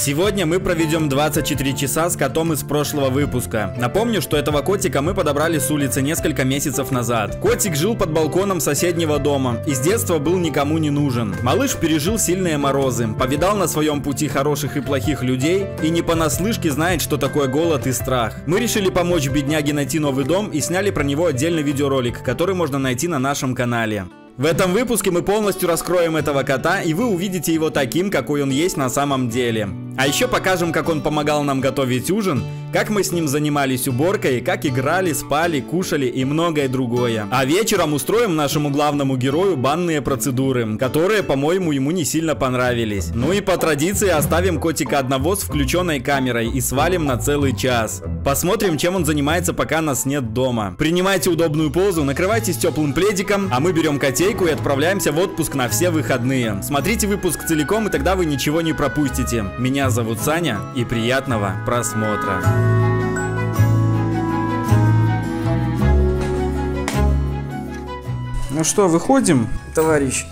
Сегодня мы проведем 24 часа с котом из прошлого выпуска. Напомню, что этого котика мы подобрали с улицы несколько месяцев назад. Котик жил под балконом соседнего дома и с детства был никому не нужен. Малыш пережил сильные морозы, повидал на своем пути хороших и плохих людей и не понаслышке знает, что такое голод и страх. Мы решили помочь бедняге найти новый дом и сняли про него отдельный видеоролик, который можно найти на нашем канале. В этом выпуске мы полностью раскроем этого кота, и вы увидите его таким, какой он есть на самом деле. А еще покажем, как он помогал нам готовить ужин, как мы с ним занимались уборкой, как играли, спали, кушали и многое другое. А вечером устроим нашему главному герою банные процедуры, которые, по-моему, ему не сильно понравились. Ну и по традиции оставим котика одного с включенной камерой и свалим на целый час. Посмотрим, чем он занимается, пока нас нет дома. Принимайте удобную позу, накрывайтесь теплым пледиком, а мы берем котейку и отправляемся в отпуск на все выходные. Смотрите выпуск целиком, и тогда вы ничего не пропустите. Меня зовут Саня, и приятного просмотра. Ну что, выходим, товарищ?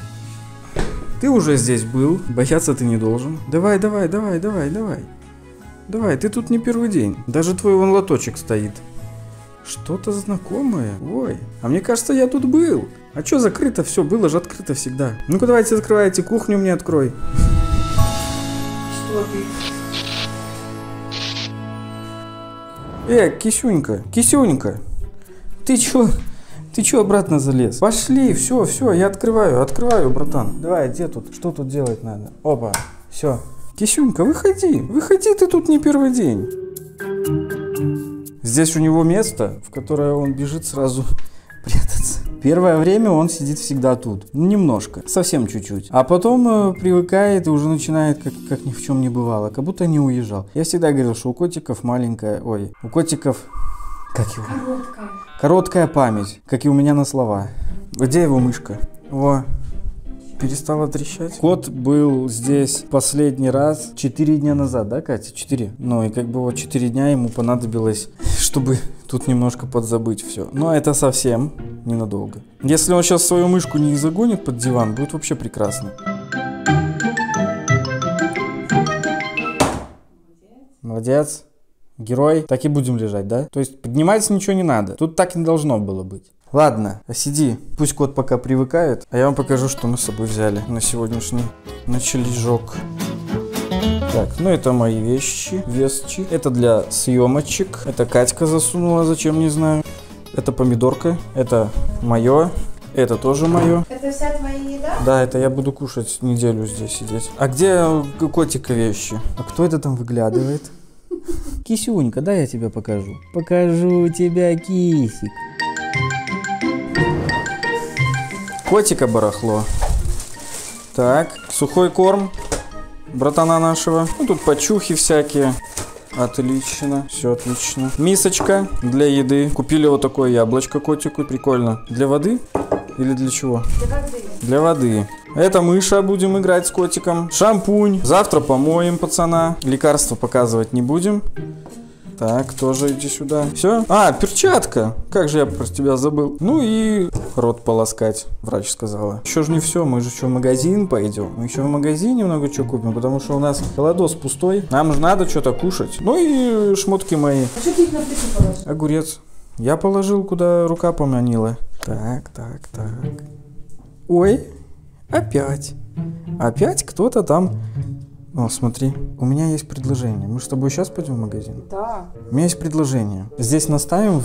Ты уже здесь был, бояться ты не должен. Давай, давай, давай, давай, давай. Давай, ты тут не первый день. Даже твой вон лоточек стоит. Что-то знакомое. Ой, а мне кажется, я тут был. А чё закрыто все? Было же открыто всегда. Ну-ка, давайте открывайте, кухню мне открой. Кисюнька, кисюнька, ты чё обратно залез? Пошли, все, я открываю, братан. Давай, где тут? Что тут делать надо? Опа, все. Кисюнька, выходи, ты тут не первый день. Здесь у него место, в которое он бежит сразу прятаться. Первое время он сидит всегда тут. Немножко, совсем чуть-чуть. А потом привыкает и уже начинает как ни в чем не бывало. Как будто не уезжал. Я всегда говорил, что у котиков маленькая... Ой, у котиков... Как его? Короткая память, как и у меня на слова. Где его мышка? Во. Перестала трещать. Кот был здесь последний раз 4 дня назад, да, Катя? 4. Ну и как бы вот 4 дня ему понадобилось, чтобы тут немножко подзабыть все. Но это совсем ненадолго. Если он сейчас свою мышку не загонит под диван, будет вообще прекрасно. Молодец. Герой. Так и будем лежать, да? То есть подниматься ничего не надо. Тут так не должно было быть. Ладно, сиди, пусть кот пока привыкает, а я вам покажу, что мы с собой взяли на сегодняшний ночлежок. Так, ну это мои вещи, весчи. Это для съемочек. Это Катька засунула, зачем, не знаю. Это помидорка, это мое, это тоже мое. Это вся твоя еда? Да, это я буду кушать неделю здесь сидеть. А где котика вещи? А кто это там выглядывает? Кисюнька, дай я тебя покажу. Покажу тебя, кисик. Котика барахло. Так, сухой корм братана нашего. Ну, тут почухи всякие. Отлично, все отлично. Мисочка для еды. Купили вот такое яблочко котику. Прикольно. Для воды или для чего? Для воды. Для воды. Это мыша, будем играть с котиком. Шампунь. Завтра помоем пацана. Лекарства показывать не будем. Так, тоже иди сюда. Все. А, перчатка. Как же я про тебя забыл. Ну и рот полоскать, врач сказала. Еще же не все, мы же еще в магазин пойдем. Мы еще в магазине много чего купим, потому что у нас холодос пустой. Нам же надо что-то кушать. Ну и шмотки мои. А что ты их на плиту положил? Огурец. Я положил, куда рука поманила. Так. Ой, опять. Опять кто-то там... О, смотри, у меня есть предложение. Мы с тобой сейчас пойдем в магазин? Да. У меня есть предложение. Здесь наставим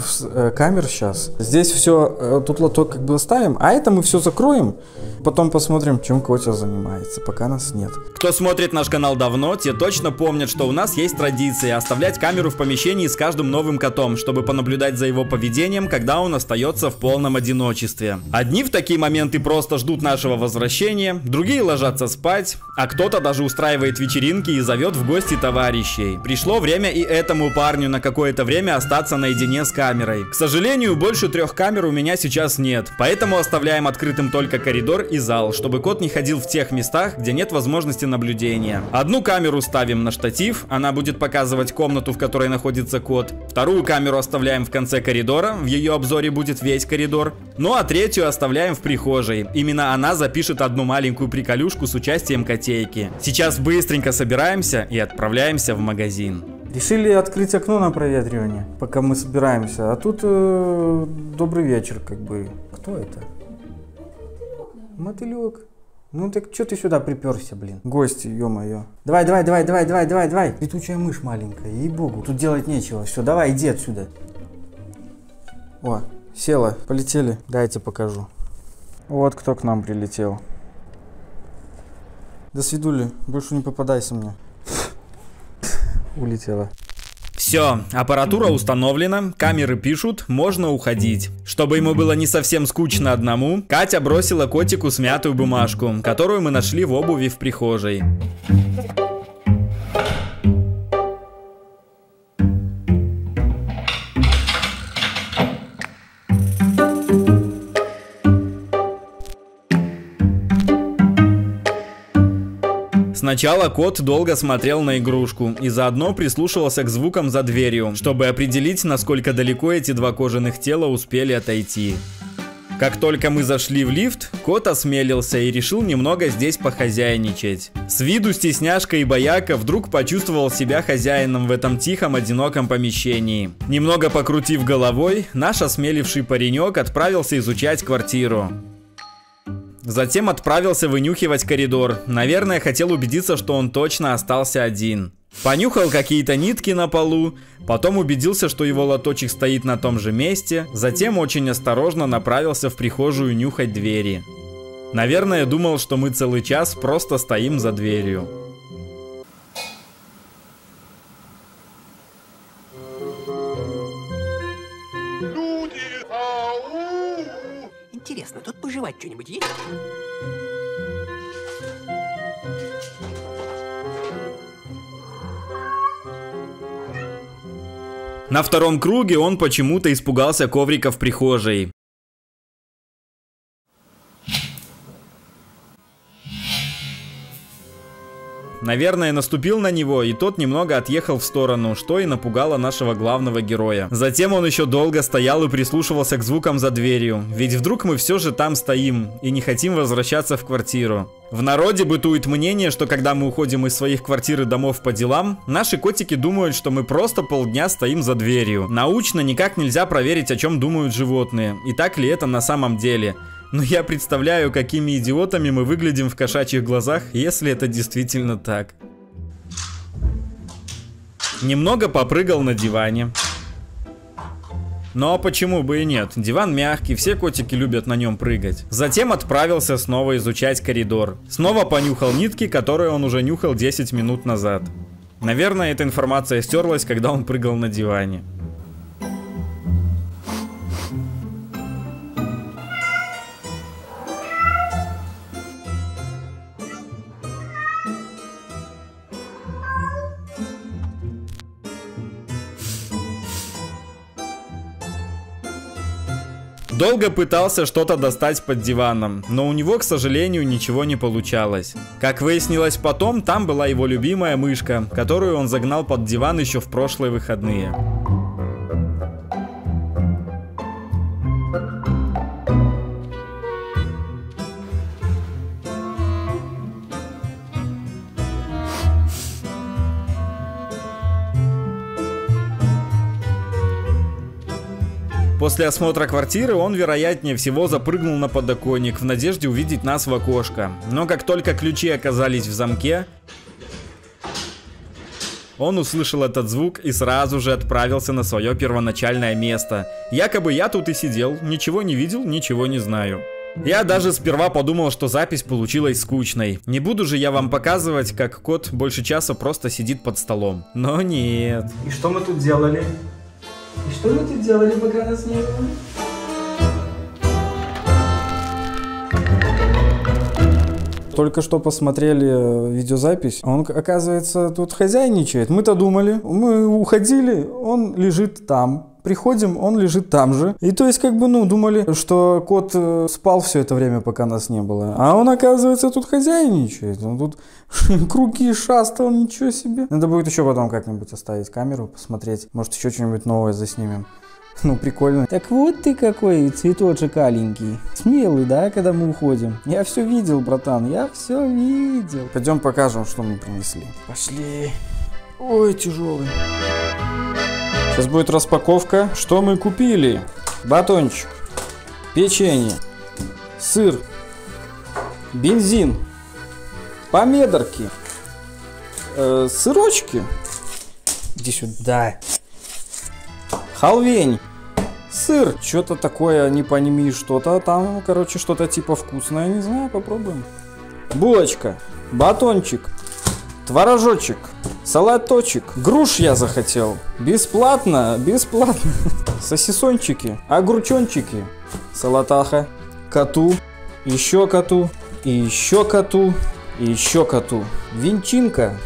камер сейчас. Здесь все, тут лоток как бы оставим. А это мы все закроем. Потом посмотрим, чем Котя занимается, пока нас нет. Кто смотрит наш канал давно, те точно помнят, что у нас есть традиция оставлять камеру в помещении с каждым новым котом, чтобы понаблюдать за его поведением, когда он остается в полном одиночестве. Одни в такие моменты просто ждут нашего возвращения, другие ложатся спать, а кто-то даже устраивает вечеринки и зовет в гости товарищей. Пришло время и этому парню на какое-то время остаться наедине с камерой. К сожалению, больше 3 камер у меня сейчас нет, поэтому оставляем открытым только коридор и зал, чтобы кот не ходил в тех местах, где нет возможности наблюдения. Одну камеру ставим на штатив, она будет показывать комнату, в которой находится кот. Вторую камеру оставляем в конце коридора, в ее обзоре будет весь коридор. Ну а третью оставляем в прихожей, именно она запишет одну маленькую приколюшку с участием котейки. Сейчас быстро быстренько собираемся и отправляемся в магазин. Решили открыть окно на проветривание, пока мы собираемся. А тут добрый вечер, как бы. Кто это? Мотылек. Ну так что ты сюда приперся, блин? Гости, ё-моё. Давай, давай, давай, давай, давай, давай, давай. Летучая мышь маленькая, ей-богу. Тут делать нечего. Все, давай, иди отсюда. О, села, полетели. Дайте покажу. Вот кто к нам прилетел. До свидули, больше не попадайся мне. Улетела. Все, аппаратура установлена, камеры пишут, можно уходить. Чтобы ему было не совсем скучно одному, Катя бросила котику смятую бумажку, которую мы нашли в обуви в прихожей. Сначала кот долго смотрел на игрушку и заодно прислушивался к звукам за дверью, чтобы определить, насколько далеко эти два кожаных тела успели отойти. Как только мы зашли в лифт, кот осмелился и решил немного здесь похозяйничать. С виду стесняшка и бояка вдруг почувствовал себя хозяином в этом тихом, одиноком помещении. Немного покрутив головой, наш осмеливший паренек отправился изучать квартиру. Затем отправился вынюхивать коридор. Наверное, хотел убедиться, что он точно остался один. Понюхал какие-то нитки на полу, потом убедился, что его лоточек стоит на том же месте, затем очень осторожно направился в прихожую нюхать двери. Наверное, думал, что мы целый час просто стоим за дверью. Интересно, тут пожевать что-нибудь есть? На втором круге он почему-то испугался коврика в прихожей. Наверное, наступил на него, и тот немного отъехал в сторону, что и напугало нашего главного героя. Затем он еще долго стоял и прислушивался к звукам за дверью, ведь вдруг мы все же там стоим и не хотим возвращаться в квартиру. В народе бытует мнение, что когда мы уходим из своих квартир и домов по делам, наши котики думают, что мы просто полдня стоим за дверью. Научно никак нельзя проверить, о чем думают животные, и так ли это на самом деле. Но я представляю, какими идиотами мы выглядим в кошачьих глазах, если это действительно так. Немного попрыгал на диване. Но почему бы и нет? Диван мягкий, все котики любят на нем прыгать. Затем отправился снова изучать коридор. Снова понюхал нитки, которые он уже нюхал 10 минут назад. Наверное, эта информация стерлась, когда он прыгал на диване. Долго пытался что-то достать под диваном, но у него, к сожалению, ничего не получалось. Как выяснилось потом, там была его любимая мышка, которую он загнал под диван еще в прошлые выходные. После осмотра квартиры он, вероятнее всего, запрыгнул на подоконник в надежде увидеть нас в окошко. Но как только ключи оказались в замке, он услышал этот звук и сразу же отправился на свое первоначальное место. Якобы я тут и сидел, ничего не видел, ничего не знаю. Я даже сперва подумал, что запись получилась скучной. Не буду же я вам показывать, как кот больше часа просто сидит под столом. Но нет. И что мы тут делали? И что мы тут делали, пока нас не было? Только что посмотрели видеозапись, он, оказывается, тут хозяйничает. Мы-то думали, мы уходили, он лежит там. Приходим, он лежит там же. И то есть, как бы, ну, думали, что кот спал все это время, пока нас не было. А он, оказывается, тут хозяйничает. Он тут круги шастал, ничего себе. Надо будет еще потом как-нибудь оставить камеру, посмотреть. Может, еще что-нибудь новое заснимем. Ну, прикольно. Так вот ты какой цветочек аленький. Смелый, да, когда мы уходим? Я все видел, братан, я все видел. Пойдем покажем, что мы принесли. Пошли. Ой, тяжелый. Сейчас будет распаковка. Что мы купили? Батончик, печенье, сыр, бензин, помидорки, сырочки. Иди сюда. Халвень. Сыр. Что-то такое, не пойми, что-то там, короче, что-то типа вкусное. Не знаю, попробуем. Булочка. Батончик. Творожочек. Салаточек. Груш я захотел. Бесплатно, бесплатно. Сосисончики. Огурчончики. Салатаха. Коту. Еще коту. И еще коту. И еще коту. Винчинка.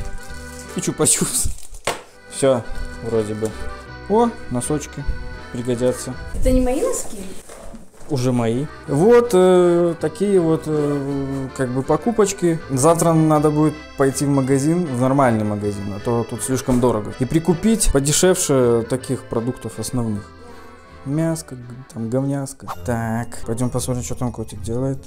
И чупа-чупс. Все, вроде бы. О, носочки пригодятся. Это не мои носки? Уже мои. Вот такие вот как бы покупочки. Завтра надо будет пойти в магазин, в нормальный магазин, а то тут слишком дорого. И прикупить подешевше таких продуктов основных. Мяско, там говняско. Так, пойдем посмотрим, что там котик делает.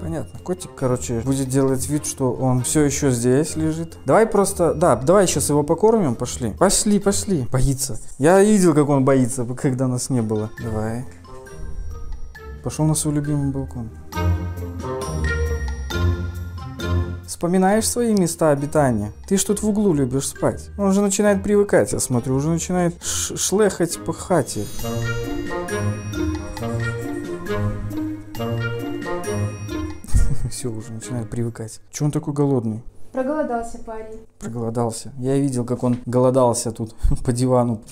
Понятно, котик, короче, будет делать вид, что он все еще здесь лежит. Давай просто, да, давай сейчас его покормим, пошли. Пошли, пошли. Боится. Я видел, как он боится, когда нас не было. Давай. Пошел на свой любимый балкон. Вспоминаешь свои места обитания? Ты ж тут в углу любишь спать. Он уже начинает привыкать, я смотрю, уже начинает шлехать по хате. Все, уже начинает привыкать. Чего он такой голодный? Проголодался парень. Проголодался. Я видел, как он голодался тут по дивану.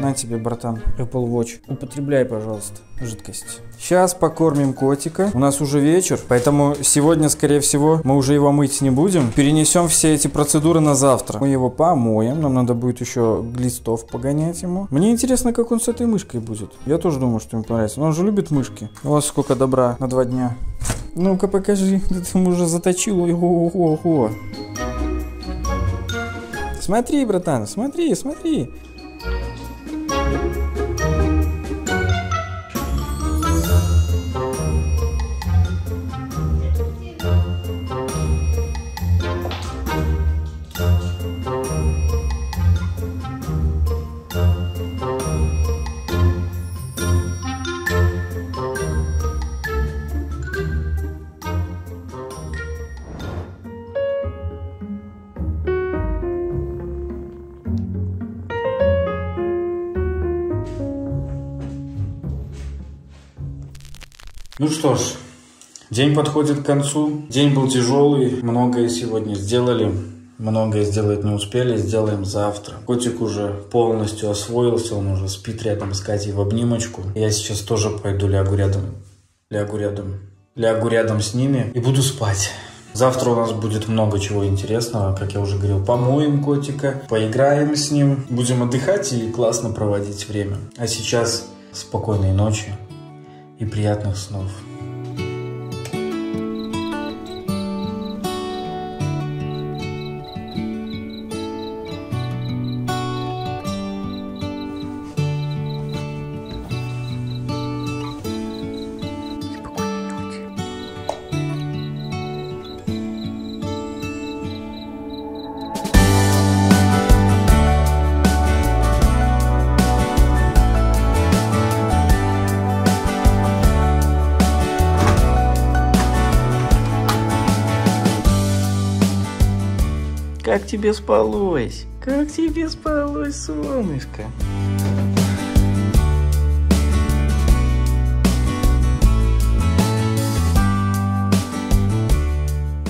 На тебе, братан, Apple Watch. Употребляй, пожалуйста, жидкость. Сейчас покормим котика. У нас уже вечер, поэтому сегодня, скорее всего, мы уже его мыть не будем. Перенесем все эти процедуры на завтра. Мы его помоем. Нам надо будет еще глистов погонять ему. Мне интересно, как он с этой мышкой будет. Я тоже думаю, что ему понравится. Он же любит мышки. Вот сколько добра на 2 дня. Ну-ка, покажи. Ты уже заточил. Ого-го-го. Смотри, братан, смотри, смотри. Ну что ж, день подходит к концу. День был тяжелый, многое сегодня сделали, многое сделать не успели, сделаем завтра. Котик уже полностью освоился, он уже спит рядом с Катей в обнимочку. Я сейчас тоже пойду лягу рядом с ними и буду спать. Завтра у нас будет много чего интересного, как я уже говорил, помоем котика, поиграем с ним, будем отдыхать и классно проводить время. А сейчас спокойной ночи. И приятных снов. Как тебе спалось? Как тебе спалось, солнышко?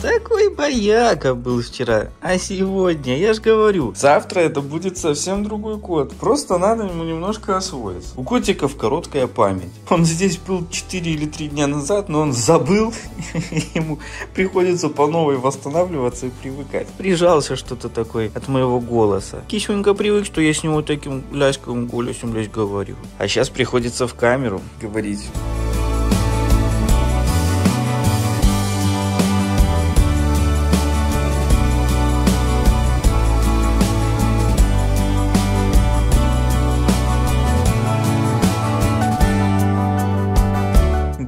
Такой бояка был вчера, а сегодня, я же говорю, завтра это будет совсем другой кот. Просто надо ему немножко освоиться. У котиков короткая память. Он здесь был 4 или 3 дня назад, но он забыл. Ему приходится по новой восстанавливаться и привыкать. Прижался что-то такое от моего голоса. Кисюнька привык, что я с него таким лясковым голосом говорю. А сейчас приходится в камеру говорить.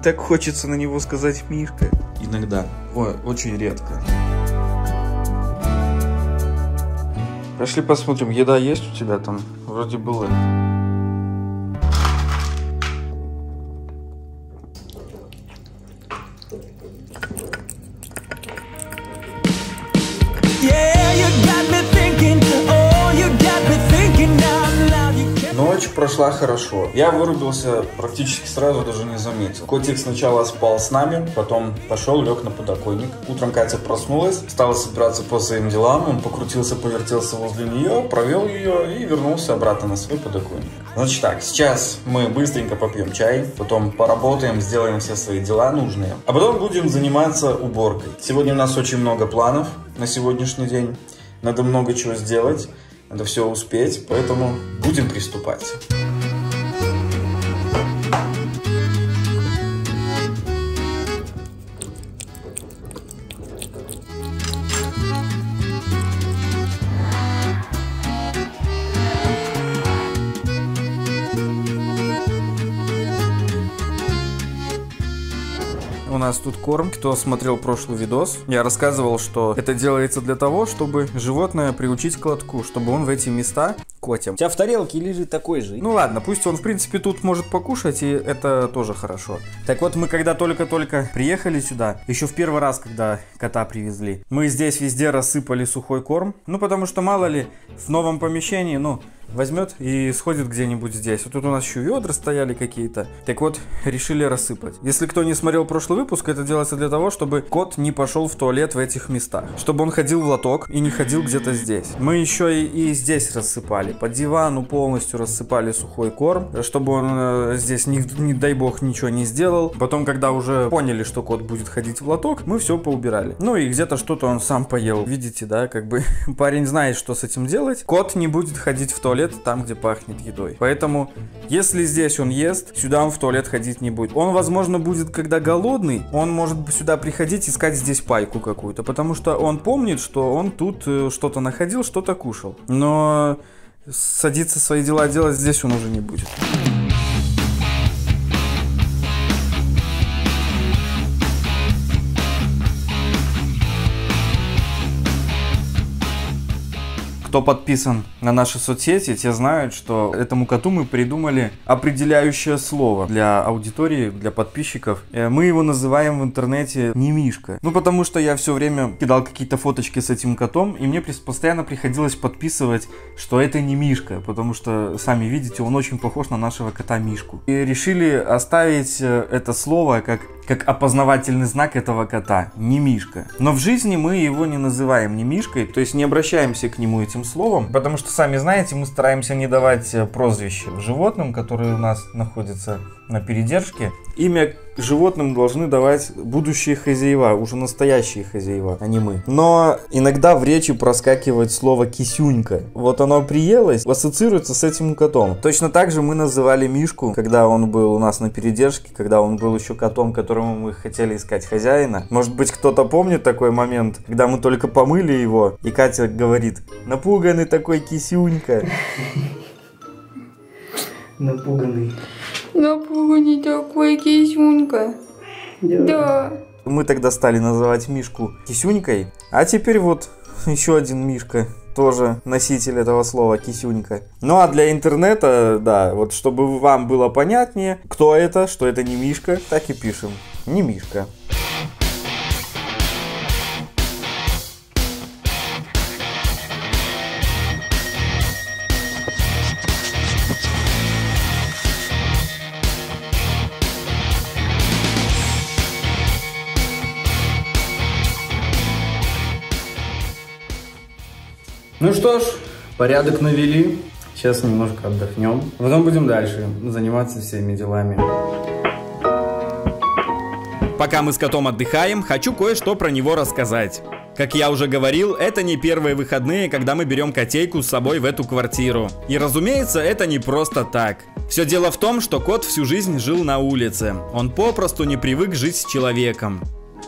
так хочется на него сказать Мишка. Иногда. Ой, очень редко. Пошли посмотрим, еда есть у тебя там? Вроде было. Ночь прошла хорошо. Я вырубился практически сразу, даже не заметил. Котик сначала спал с нами, потом пошел, лег на подоконник. Утром Катя проснулась, стала собираться по своим делам. Он покрутился, повертелся возле нее, провел ее и вернулся обратно на свой подоконник. Значит так, сейчас мы быстренько попьем чай, потом поработаем, сделаем все свои дела нужные. А потом будем заниматься уборкой. Сегодня у нас очень много планов на сегодняшний день. Надо много чего сделать. Надо все успеть, поэтому будем приступать. У нас тут корм. Кто смотрел прошлый видос, я рассказывал, что это делается для того, чтобы животное приучить к лотку, чтобы он в эти места котил. У тебя в тарелке лежит такой же. Ну ладно, пусть он в принципе тут может покушать, и это тоже хорошо. Так вот, мы когда только-только приехали сюда, еще в первый раз, когда кота привезли, мы здесь везде рассыпали сухой корм, ну потому что мало ли, в новом помещении, ну... возьмет и сходит где-нибудь здесь. Вот тут у нас еще ведра стояли какие-то. Так вот, решили рассыпать. Если кто не смотрел прошлый выпуск, это делается для того, чтобы кот не пошел в туалет в этих местах. Чтобы он ходил в лоток и не ходил где-то здесь. Мы еще и здесь рассыпали. По дивану полностью рассыпали сухой корм, чтобы он здесь, не дай бог, ничего не сделал. Потом, когда уже поняли, что кот будет ходить в лоток, мы все поубирали. Ну и где-то что-то он сам поел. Видите, да, как бы парень знает, что с этим делать. Кот не будет ходить в туалет там, где пахнет едой. Поэтому, если здесь он ест, сюда он в туалет ходить не будет. Он, возможно, будет, когда голодный, он может сюда приходить, искать здесь пайку какую-то, потому что он помнит, что он тут что-то находил, что-то кушал. Но садиться свои дела делать здесь он уже не будет. Кто подписан на наши соцсети, те знают, что этому коту мы придумали определяющее слово для аудитории, для подписчиков. Мы его называем в интернете Немишка. Ну, потому что я все время кидал какие-то фоточки с этим котом, и мне постоянно приходилось подписывать, что это Немишка, потому что, сами видите, он очень похож на нашего кота Мишку. И решили оставить это слово как опознавательный знак этого кота. Немишка. Но в жизни мы его не называем Немишкой, то есть не обращаемся к нему этим словом, потому что, сами знаете, мы стараемся не давать прозвища животным, которые у нас находятся на передержке. Имя животным должны давать будущие хозяева, уже настоящие хозяева, а не мы. Но иногда в речи проскакивает слово «кисюнька». Вот оно приелось, ассоциируется с этим котом. Точно так же мы называли Мишку, когда он был у нас на передержке, когда он был еще котом, которому мы хотели искать хозяина. Может быть, кто-то помнит такой момент, когда мы только помыли его, и Катя говорит: «Напуганный такой кисюнька». Напуганный. Напуганный такой кисюнька. Да. Мы тогда стали называть Мишку кисюнькой, а теперь вот еще один Мишка, тоже носитель этого слова кисюнька. Ну а для интернета, да, вот чтобы вам было понятнее, кто это, что это не Мишка, так и пишем. Не Мишка. Ну что ж, порядок навели. Сейчас немножко отдохнем. Потом будем дальше заниматься всеми делами. Пока мы с котом отдыхаем, хочу кое-что про него рассказать. Как я уже говорил, это не первые выходные, когда мы берем котейку с собой в эту квартиру. И разумеется, это не просто так. Все дело в том, что кот всю жизнь жил на улице. Он попросту не привык жить с человеком.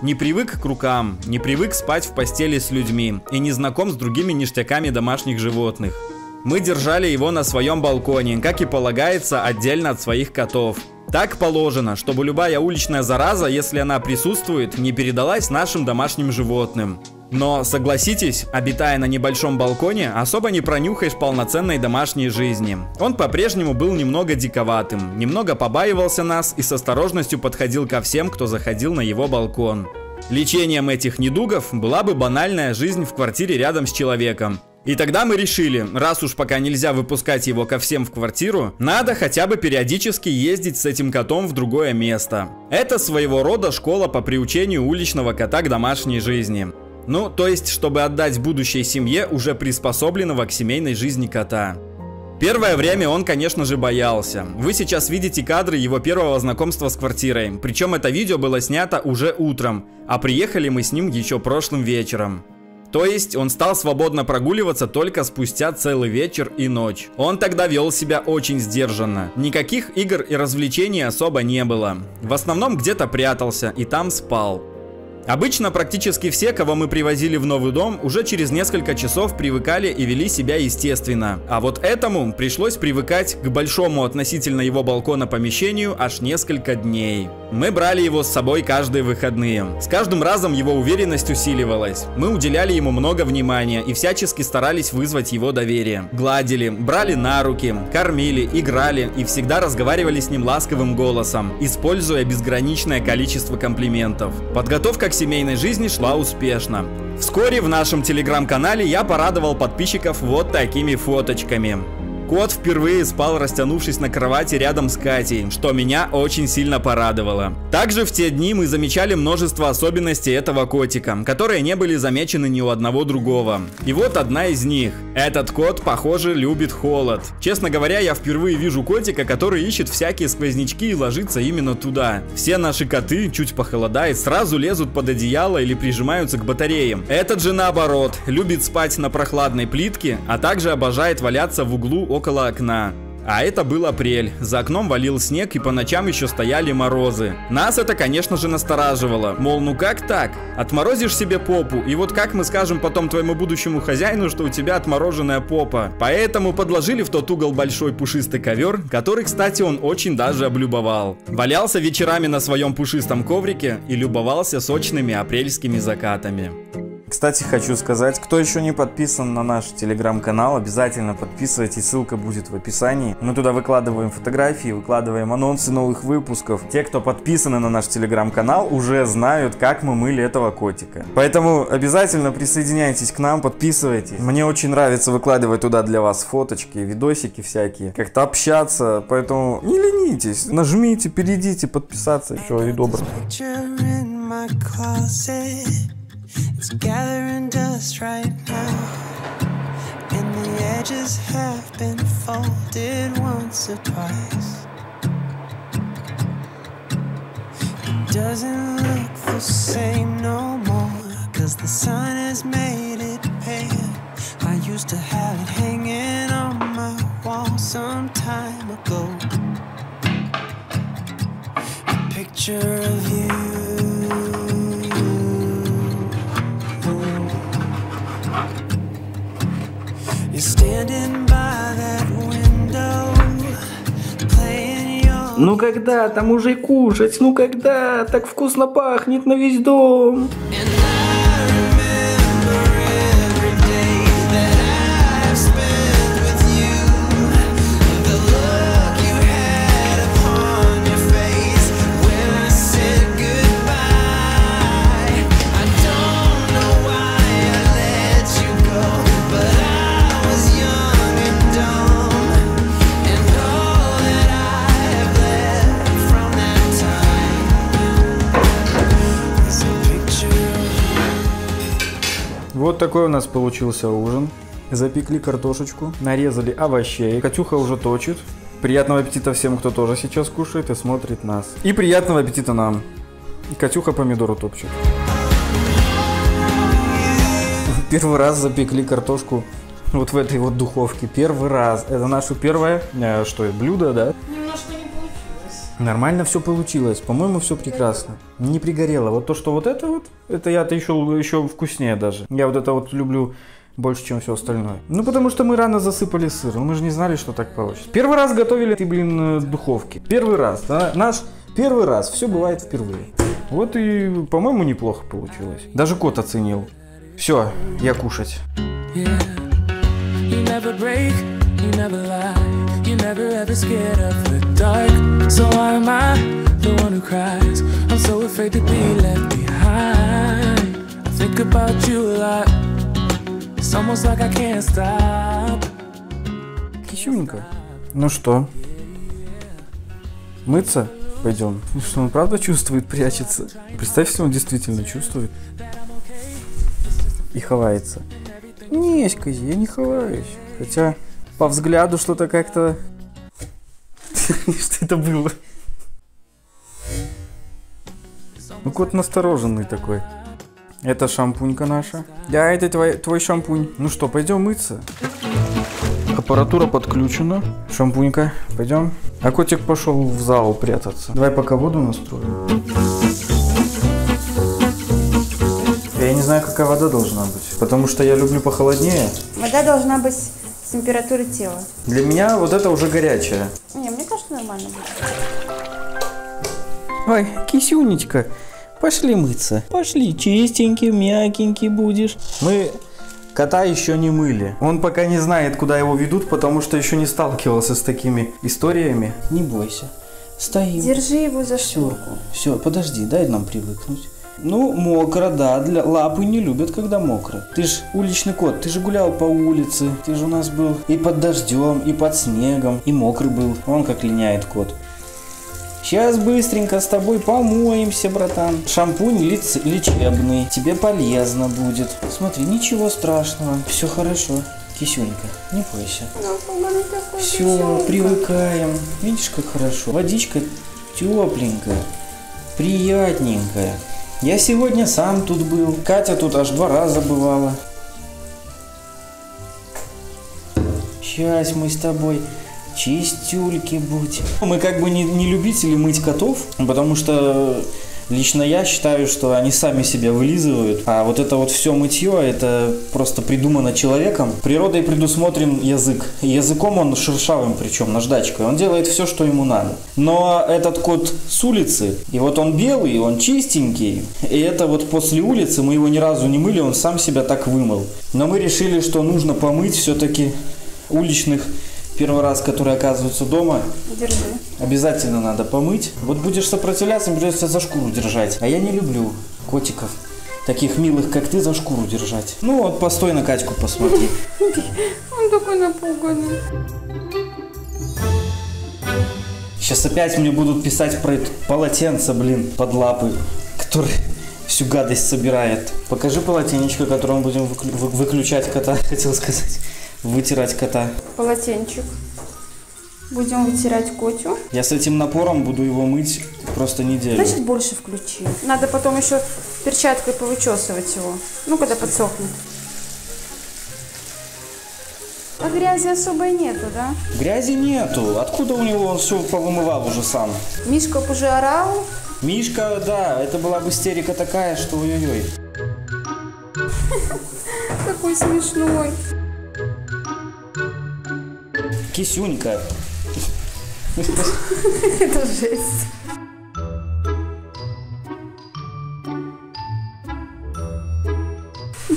Не привык к рукам, не привык спать в постели с людьми и не знаком с другими ништяками домашних животных. Мы держали его на своем балконе, как и полагается, отдельно от своих котов. Так положено, чтобы любая уличная зараза, если она присутствует, не передалась нашим домашним животным. Но, согласитесь, обитая на небольшом балконе, особо не пронюхаешь полноценной домашней жизни. Он по-прежнему был немного диковатым, немного побаивался нас и с осторожностью подходил ко всем, кто заходил на его балкон. Лечением этих недугов была бы банальная жизнь в квартире рядом с человеком. И тогда мы решили, раз уж пока нельзя выпускать его ко всем в квартиру, надо хотя бы периодически ездить с этим котом в другое место. Это своего рода школа по приучению уличного кота к домашней жизни. Ну, то есть, чтобы отдать будущей семье уже приспособленного к семейной жизни кота. Первое время он, конечно же, боялся. Вы сейчас видите кадры его первого знакомства с квартирой. Причем это видео было снято уже утром, а приехали мы с ним еще прошлым вечером. То есть, он стал свободно прогуливаться только спустя целый вечер и ночь. Он тогда вел себя очень сдержанно. Никаких игр и развлечений особо не было. В основном где-то прятался и там спал. Обычно практически все, кого мы привозили в новый дом, уже через несколько часов привыкали и вели себя естественно. А вот этому пришлось привыкать к большому относительно его балкона помещению аж несколько дней. Мы брали его с собой каждые выходные. С каждым разом его уверенность усиливалась. Мы уделяли ему много внимания и всячески старались вызвать его доверие. Гладили, брали на руки, кормили, играли и всегда разговаривали с ним ласковым голосом, используя безграничное количество комплиментов. Подготовка к семейной жизни шла успешно. Вскоре в нашем телеграм-канале я порадовал подписчиков вот такими фоточками. Кот впервые спал, растянувшись на кровати рядом с Катей, что меня очень сильно порадовало. Также в те дни мы замечали множество особенностей этого котика, которые не были замечены ни у одного другого. И вот одна из них. Этот кот, похоже, любит холод. Честно говоря, я впервые вижу котика, который ищет всякие сквознячки и ложится именно туда. Все наши коты, чуть похолодает, сразу лезут под одеяло или прижимаются к батареям. Этот же наоборот, любит спать на прохладной плитке, а также обожает валяться в углу около окна. А это был апрель, за окном валил снег и по ночам еще стояли морозы. Нас это, конечно же, настораживало, мол, ну как так? Отморозишь себе попу, и вот как мы скажем потом твоему будущему хозяину, что у тебя отмороженная попа? Поэтому подложили в тот угол большой пушистый ковер, который, кстати, он очень даже облюбовал. Валялся вечерами на своем пушистом коврике и любовался сочными апрельскими закатами. Кстати, хочу сказать, кто еще не подписан на наш телеграм-канал, обязательно подписывайтесь, ссылка будет в описании. Мы туда выкладываем фотографии, выкладываем анонсы новых выпусков. Те, кто подписаны на наш телеграм-канал, уже знают, как мы мыли этого котика. Поэтому обязательно присоединяйтесь к нам, подписывайтесь. Мне очень нравится выкладывать туда для вас фоточки, видосики всякие, как-то общаться, поэтому не ленитесь, нажмите, перейдите, подписаться, всего и доброго. It's gathering dust right now, and the edges have been folded once or twice. It doesn't look the same no more, cause the sun has made it pale. I used to have it hanging on my wall some time ago. A picture of you. Ну когда там уже кушать? Ну когда? Так вкусно пахнет на весь дом. Вот такой у нас получился ужин. Запекли картошечку, нарезали овощей. Катюха уже точит. Приятного аппетита всем, кто тоже сейчас кушает и смотрит нас. И приятного аппетита нам. Катюха помидоры топчет. Первый раз запекли картошку вот в этой вот духовке. Первый раз. Это наше первое, что, блюдо, да? Немножко не получилось. Нормально все получилось. По-моему, все прекрасно. Не пригорело. Вот то, что вот это я-то еще вкуснее даже. Я вот это вот люблю больше, чем все остальное. Ну, потому что мы рано засыпали сыр, мы же не знали, что так получится. Первый раз готовили ты, блин, в духовке. Первый раз, да? Наш первый раз, все бывает впервые. Вот и, по-моему, неплохо получилось. Даже кот оценил. Все, я кушать. Кисюненько. Ну что? Мыться? Пойдем. Ну что, он правда чувствует, прячется? Представь, если он действительно чувствует. И ховается. Не, Козя, я не ховаюсь. Хотя, по взгляду что-то как-то... Что это было? Ну, кот настороженный такой. Это шампунька наша. Да, это твой шампунь. Ну что, пойдем мыться. Аппаратура подключена. Шампунька, пойдем. А котик пошел в зал прятаться. Давай пока воду настроим. Я не знаю, какая вода должна быть, потому что я люблю похолоднее. Вода должна быть с температуры тела. Для меня вот это уже горячая. Не, мне кажется, нормально будет. Ой, кисюнечка, пошли мыться. Пошли, чистенький, мягенький будешь. Мы... Кота еще не мыли. Он пока не знает, куда его ведут, потому что еще не сталкивался с такими историями. Не бойся. Стоим. Держи его за шкирку. Все, подожди, дай нам привыкнуть. Ну, мокро, да. Лапы не любят, когда мокро. Ты ж уличный кот, ты же гулял по улице. Ты же у нас был и под дождем, и под снегом, и мокрый был. Он как линяет кот. Сейчас быстренько с тобой помоемся, братан. Шампунь лечебный. Тебе полезно будет. Смотри, ничего страшного. Все хорошо. Кисюнька, не бойся. Все, привыкаем. Видишь, как хорошо. Водичка тепленькая, приятненькая. Я сегодня сам тут был. Катя тут аж 2 раза бывала. Сейчас мы с тобой... чистюльки будь. Мы как бы не любители мыть котов, потому что лично я считаю, что они сами себя вылизывают. А вот это вот все мытье, это просто придумано человеком. Природой предусмотрен язык. Языком он шершавым, причем наждачкой. Он делает все, что ему надо. Но этот кот с улицы, и вот он белый, он чистенький. И это вот после улицы, мы его ни разу не мыли, он сам себя так вымыл. Но мы решили, что нужно помыть все-таки уличных. Первый раз, которые оказываются дома, держи. Обязательно надо помыть. Вот будешь сопротивляться, придется за шкуру держать. А я не люблю котиков, таких милых, как ты, за шкуру держать. Ну вот, постой на Катьку, посмотри. Он такой напуганный. Сейчас опять мне будут писать про это полотенце, блин, под лапы, который всю гадость собирает. Покажи полотенечко, которым будем выключать кота, хотел сказать. Вытирать кота. Полотенчик. Будем вытирать котю. Я с этим напором буду его мыть просто неделю. Значит, больше включи. Надо потом еще перчаткой повычесывать его. Ну, когда подсохнет. А грязи особой нету, да? Грязи нету. Откуда у него? Он все повымывал уже сам. Мишка уже орал. Мишка, да. Это была бы истерика такая, что ой-ой-ой. Какой смешной. Кисюнька. Это жесть.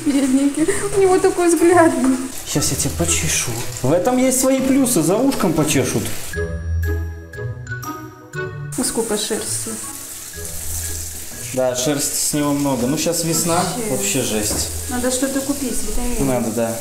Бедненький. У него такой взгляд был. Сейчас я тебя почешу. В этом есть свои плюсы. За ушком почешут. Ну сколько шерсти? Да, шерсти с него много. Ну сейчас весна. Вообще жесть. Надо что-то купить. Витамин. Надо, да.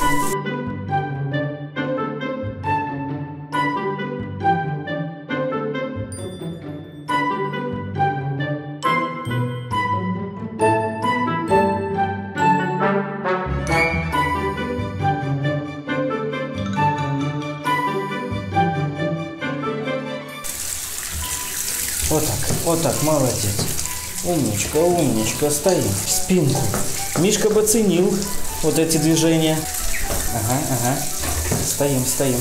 Вот так, молодец. Умничка, умничка, стоим. Спинку. Мишка бы оценил вот эти движения. Ага, ага. Стоим, стоим.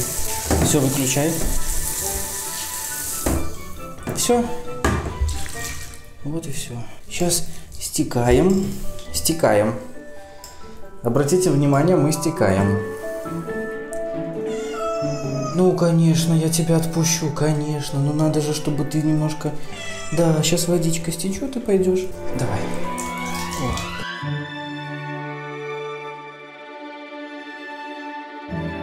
Все, выключай. Все. Вот и все. Сейчас стекаем. Стекаем. Обратите внимание, мы стекаем. Ну, конечно, я тебя отпущу, конечно. Ну, надо же, чтобы ты немножко... Да, сейчас водичка стечет и пойдешь. Давай. Вот.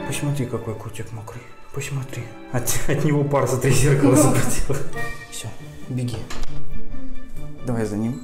Посмотри, какой котик мокрый. Посмотри. От него пар за 3 зеркала запотела. Все, беги. Давай за ним.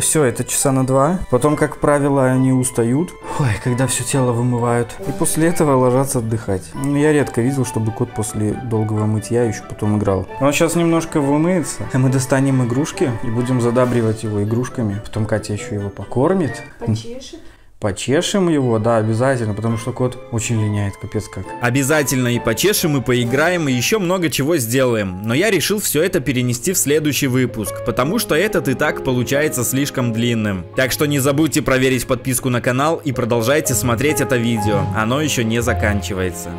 Все, это часа на 2. Потом, как правило, они устают. Ой, когда все тело вымывают. И после этого ложатся отдыхать. Я редко видел, чтобы кот после долгого мытья еще потом играл. Он сейчас немножко вымыется. Мы достанем игрушки и будем задабривать его игрушками. Потом Катя еще его покормит. Почешет. Почешем его, да, обязательно, потому что кот очень линяет, капец как. Обязательно и почешем, и поиграем, и еще много чего сделаем. Но я решил все это перенести в следующий выпуск, потому что этот и так получается слишком длинным. Так что не забудьте проверить подписку на канал и продолжайте смотреть это видео, оно еще не заканчивается.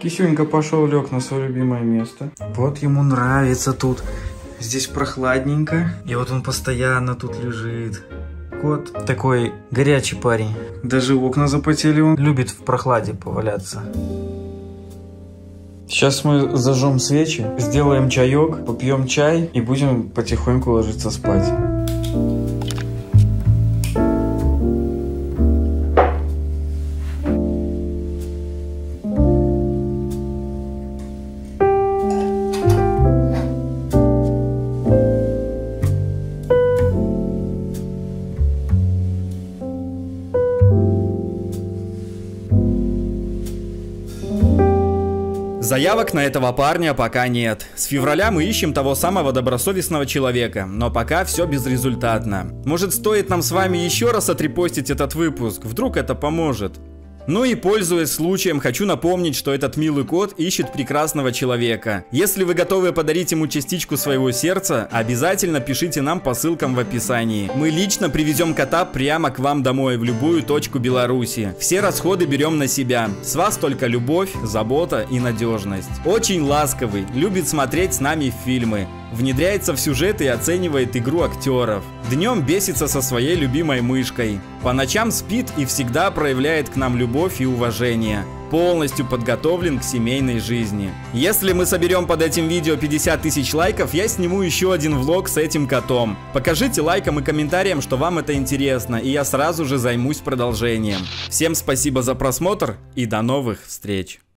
Кисюнька пошел, лег на свое любимое место. Вот ему нравится тут. Здесь прохладненько. И вот он постоянно тут лежит. Кот такой горячий парень. Даже окна запотели, он любит в прохладе поваляться. Сейчас мы зажжем свечи, сделаем чаек, попьем чай и будем потихоньку ложиться спать. Заявок на этого парня пока нет. С февраля мы ищем того самого добросовестного человека, но пока все безрезультатно. Может, стоит нам с вами еще раз отрепостить этот выпуск, вдруг это поможет. Ну и, пользуясь случаем, хочу напомнить, что этот милый кот ищет прекрасного человека. Если вы готовы подарить ему частичку своего сердца, обязательно пишите нам по ссылкам в описании. Мы лично привезем кота прямо к вам домой в любую точку Беларуси. Все расходы берем на себя. С вас только любовь, забота и надежность. Очень ласковый, любит смотреть с нами фильмы. Внедряется в сюжет и оценивает игру актеров. Днем бесится со своей любимой мышкой. По ночам спит и всегда проявляет к нам любовь и уважение. Полностью подготовлен к семейной жизни. Если мы соберем под этим видео 50 тысяч лайков, я сниму еще один влог с этим котом. Покажите лайком и комментарием, что вам это интересно, и я сразу же займусь продолжением. Всем спасибо за просмотр и до новых встреч.